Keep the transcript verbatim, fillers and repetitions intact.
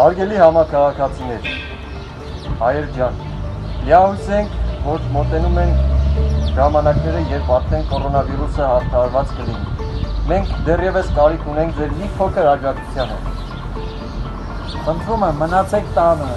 Հարգելի համակարգացիներ, հայեր ջան, լիահույսենք, որ մոտենում են ժամանակները, երբ արդեն կորոնավիրուսը հաղթահարված կլինի։ Մենք դեռևս կարիք ունենք ձեր մի փոքր աջակցությանը։ Խնդրում եմ, մնացեք տանը։